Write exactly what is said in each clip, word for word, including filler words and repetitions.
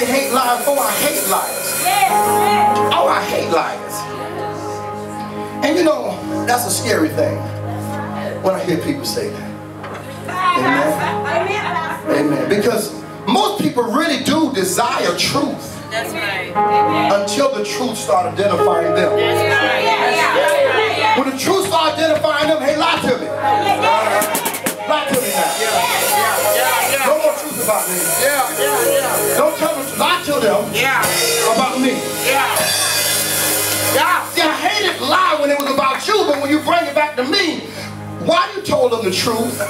they hate liars. Oh, I hate liars. Yeah. Oh, I hate liars. And you know, that's a scary thing when I hear people say that. Amen. Amen. Because most people really do desire truth. That's right. Amen. Until the truth starts identifying them. That's right. That's right. When the truth starts identifying them, hey, lie to me. Uh, lie to me now. Yeah. No more truth about me. Yeah. Yeah. Yeah. Don't tell them, lie to them yeah. about me. Yeah. Yeah. See, I hated lie when it was about you, but when you bring it back to me, why you told them the truth?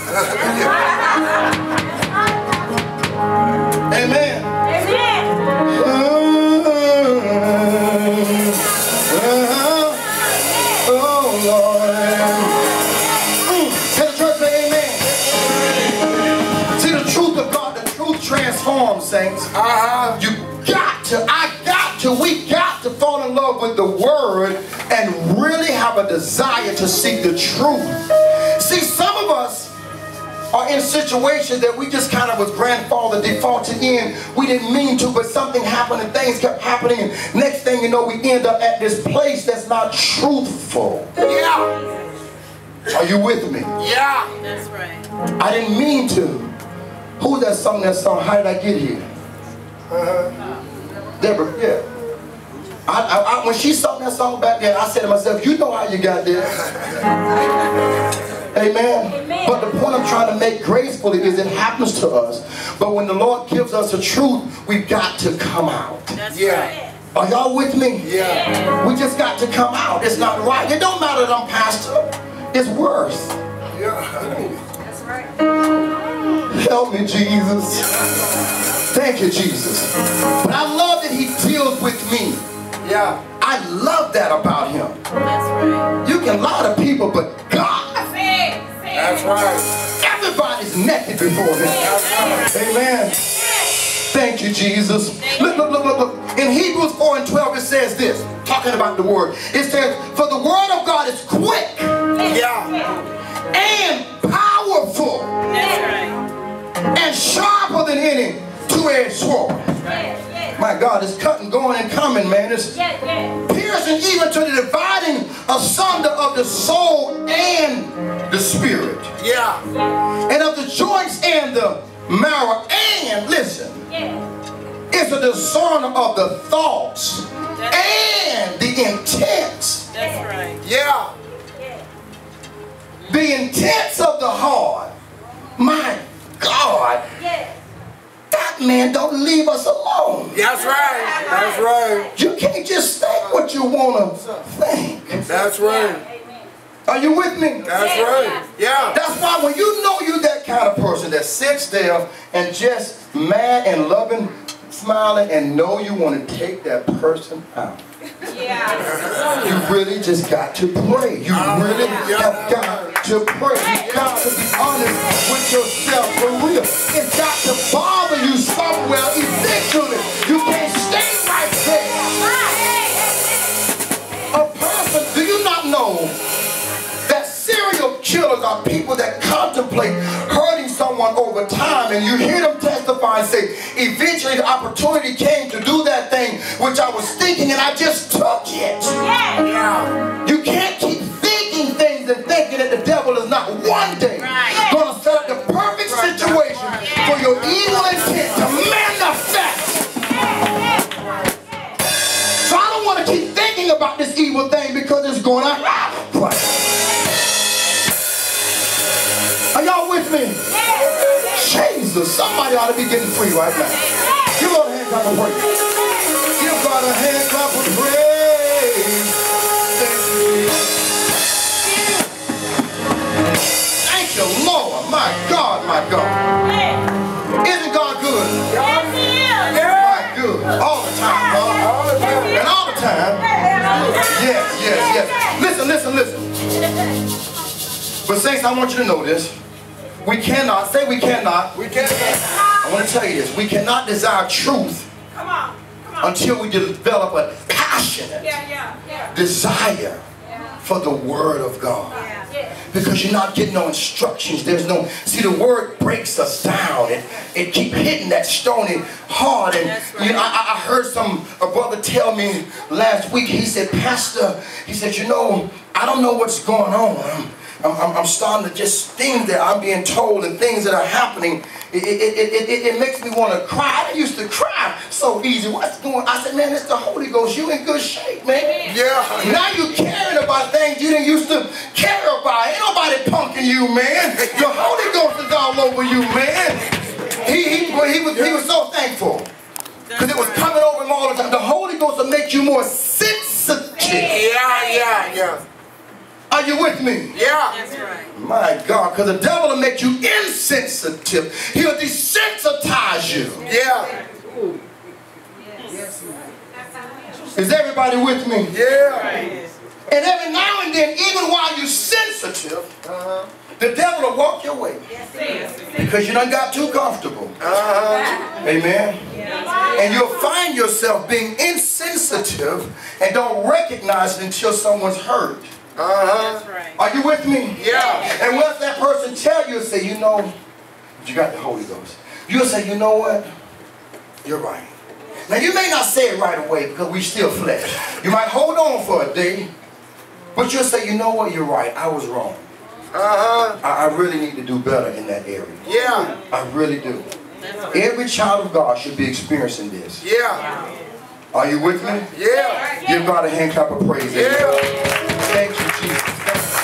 Amen. Transform, saints. Uh-huh. You got to, I got to, we got to fall in love with the word and really have a desire to seek the truth. See, some of us are in situations that we just kind of was grandfathered, defaulted in. We didn't mean to, but something happened and things kept happening. Next thing you know, we end up at this place that's not truthful. Yeah. Are you with me? Yeah. That's right. I didn't mean to. Who that song, that song, how did I get here? Uh-huh. Deborah, yeah. I, I, I, when she sung that song back then, I said to myself, you know how you got there. Amen. Amen. But the point I'm trying to make gracefully is it happens to us. But when the Lord gives us the truth, we've got to come out. That's yeah. right. Are y'all with me? Yeah. We just got to come out. It's not right. It don't matter that I'm pastor. It's worse. Yeah. That's right. Help me, Jesus. Thank you, Jesus. But I love that he deals with me. Yeah. I love that about him. That's right. You can lie to people, but God. Say it, say it. That's right. Everybody's naked before him. That's right. Amen. Thank you, Jesus. Thank look, look, look, look, look. In Hebrews four and twelve, it says this. Talking about the word. It says, for the word of God is quick. Yeah. And powerful. That's right. And sharper than any two-edged sword. Yes, yes. My God, it's cutting, going, and coming, man. It's yes, yes. piercing even to the dividing asunder of the soul and the spirit. Yeah. Yes. And of the joints and the marrow. And listen, yes. it's a discerner of the thoughts that's and the intents. That's right. Yeah. Yes. The intents of the heart. My God, yes. that man don't leave us alone. That's right. That's right. You can't just think what you want to think. That's right. Are you with me? That's right. Yeah. That's why when you know you're that kind of person that sits there and just mad and loving, smiling, and know you want to take that person out. Yeah. You really just got to pray. You really have got to pray. You got to be honest with yourself for real. It's got to bother you somewhere eventually. You can't stay right there. A person, do you not know that serial killers are people that contemplate hurting someone over time, and you hear them testify and say, eventually the opportunity came to do that thing which I was thinking and I just took it. Yeah. You can't keep thinking things and thinking that the devil is not one day right. going to set up the perfect right. situation yeah. for your evil intent to manifest. Yeah. Yeah. So I don't want to keep thinking about this evil thing because it's going to happen. Are y'all with me? Yeah. Jesus, somebody ought to be getting free right now. Give God a hand clap of praise. Give God a hand clap of praise. Thank you, Lord. My God, my God. Isn't God good? Yes, He is. Good. All the time, God. All the time. And all the time. Yes, yes, yes. Listen, listen, listen. But saints, I want you to know this. We cannot, say we cannot, we cannot, I want to tell you this, we cannot desire truth come on, come on. until we develop a passionate yeah, yeah, yeah. desire yeah. for the word of God. Because you're not getting no instructions. There's no, see, the word breaks us down. It, it keep hitting that stony hard. And right. you know, I, I heard some a brother tell me last week. He said, Pastor, he said, you know, I don't know what's going on. I'm, I'm, I'm starting to just things that I'm being told and things that are happening. It, it, it, it, it makes me want to cry. I used to cry so easy. What's going on? I said, man, it's the Holy Ghost. You in good shape, man. Yeah. yeah. Now you caring about things you didn't used to care about. Ain't nobody punking you, man. The Holy Ghost is all over you, man. He, he, he, was, he was so thankful. Because it was coming over him all the time. The Holy Ghost will make you more sensitive. Yeah, yeah, yeah. Are you with me? Yeah. That's right. My God, because the devil will make you insensitive. He'll desensitize you. Yeah. Yes. Is everybody with me? Yeah. And every now and then, even while you're sensitive, uh-huh, the devil will walk your way. Yes, because you done got too comfortable. Uh-huh. Amen. Yes. And you'll find yourself being insensitive and don't recognize it until someone's hurt. Uh-huh. That's right. Are you with me? Yeah. And once that person tell you, say, you know, you got the Holy Ghost. You'll say, you know what? You're right. Now, you may not say it right away because we still flesh. You might hold on for a day, but you'll say, you know what? You're right. I was wrong. Uh-huh. I, I really need to do better in that area. Yeah. I really do. Right. Every child of God should be experiencing this. Yeah. yeah. Are you with me? Yeah. Give God a hand clap of praise. Yeah. Everybody. Thank you, Jesus.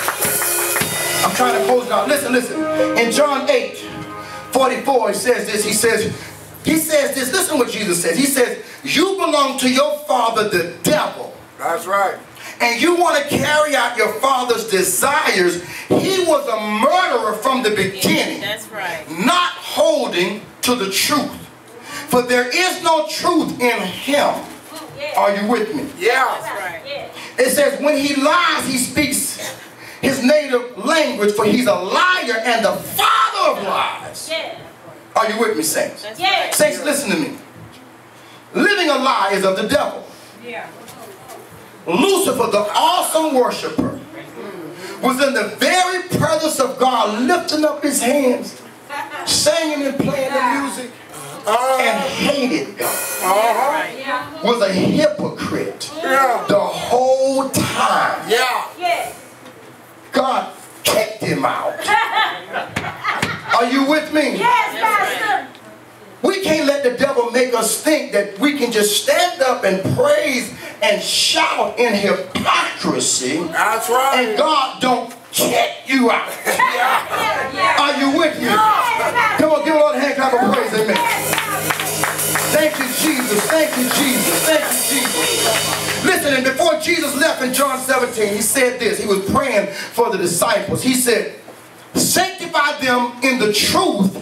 I'm trying to close it out. Listen, listen. In John eight, forty-four, it says this. He says, he says this. Listen to what Jesus says. He says, you belong to your father, the devil. That's right. And you want to carry out your father's desires. He was a murderer from the beginning. That's right. Not holding to the truth. For there is no truth in him. Are you with me? Yeah. That's right. It says when he lies, he speaks his native language, for he's a liar and the father of lies. Yeah. Are you with me, saints? Yeah. Saints, listen to me. Living a lie is of the devil. Yeah. Lucifer, the awesome worshiper, was in the very presence of God, lifting up his hands, singing and playing the music. Uh, and hated God. Uh-huh. Was a hypocrite yeah. the whole time. Yeah. Yes. God kicked him out. Are you with me? Yes, Pastor. We can't let the devil make us think that we can just stand up and praise and shout in hypocrisy. That's right. And God don't kick you out. yeah. Yeah. Are you with me? Yes, come on, give Lord a hand clap of praise. Amen. Yes. Thank you, Jesus. Thank you, Jesus. Thank you, Jesus. Listen, and before Jesus left in John seventeen, he said this. He was praying for the disciples. He said, sanctify them in the truth.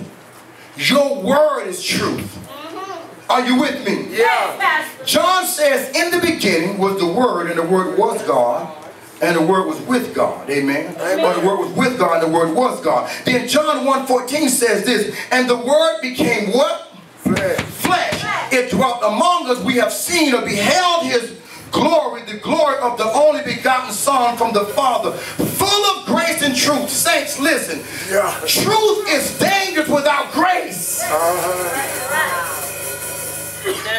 Your word is truth. Mm-hmm. Are you with me? Yeah. John says, in the beginning was the word, and the word was God. And the word was with God. Amen. Amen. Or the word was with God, and the word was God. Then John one fourteen says this, and the word became what? Flesh. Flesh. It dwelt among us. We have seen or beheld his glory, the glory of the only begotten Son from the Father, full of grace and truth. Saints, listen. Yeah. Truth is dangerous without grace. Uh-huh.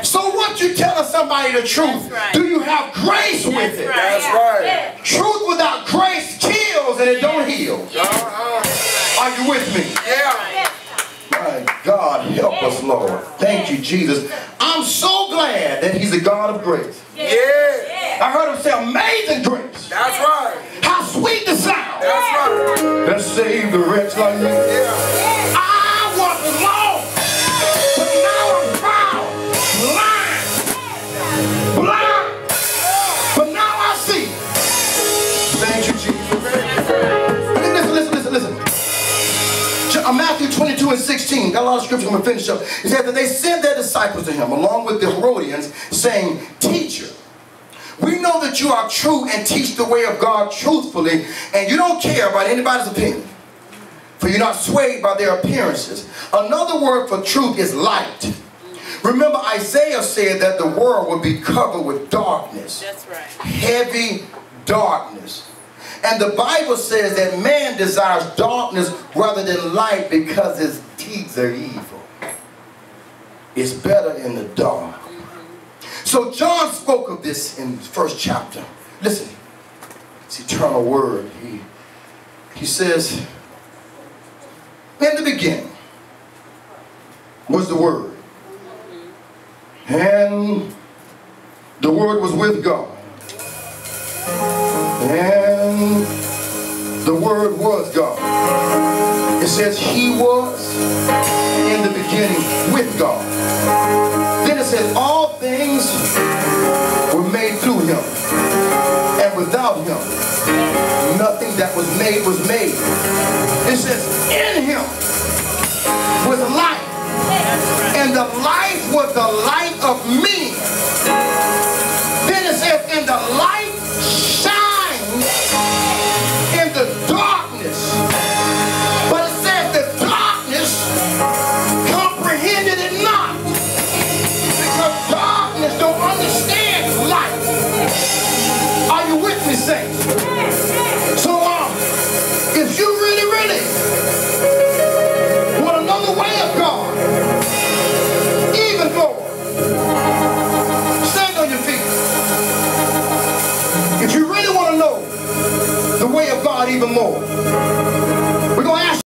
So what you telling somebody the truth, right. do you have grace with That's it? Right. That's right. Yeah. Truth without grace kills and it don't heal. Yeah. Uh-huh. Are you with me? Yeah. My God, help yeah. us, Lord. Thank yeah. you, Jesus. I'm so glad that he's a God of grace. Yeah. yeah. I heard him say amazing grace. That's right. How sweet the sound. That's right. That saved the wretch like me. Yeah. I was lost. Matthew twenty-two and sixteen, got a lot of scripture, I'm going to finish up. It says that they sent their disciples to him, along with the Herodians, saying, teacher, we know that you are true and teach the way of God truthfully, and you don't care about anybody's opinion, for you're not swayed by their appearances. Another word for truth is light. Remember, Isaiah said that the world would be covered with darkness. That's right. Heavy darkness. And the Bible says that man desires darkness rather than light because his deeds are evil. It's better in the dark. So John spoke of this in the first chapter. Listen, it's eternal word. He, he says, in the beginning was the Word. And the Word was with God. And the Word was God. It says He was in the beginning with God. Then it says all things were made through Him. And without Him, nothing that was made was made. It says in Him was life. And the life was the light of men. Then it says, and the light shines in the darkness. But it says the darkness comprehended it not. Because darkness don't understand light. Are you with me, saints? So um, if you really, really even more.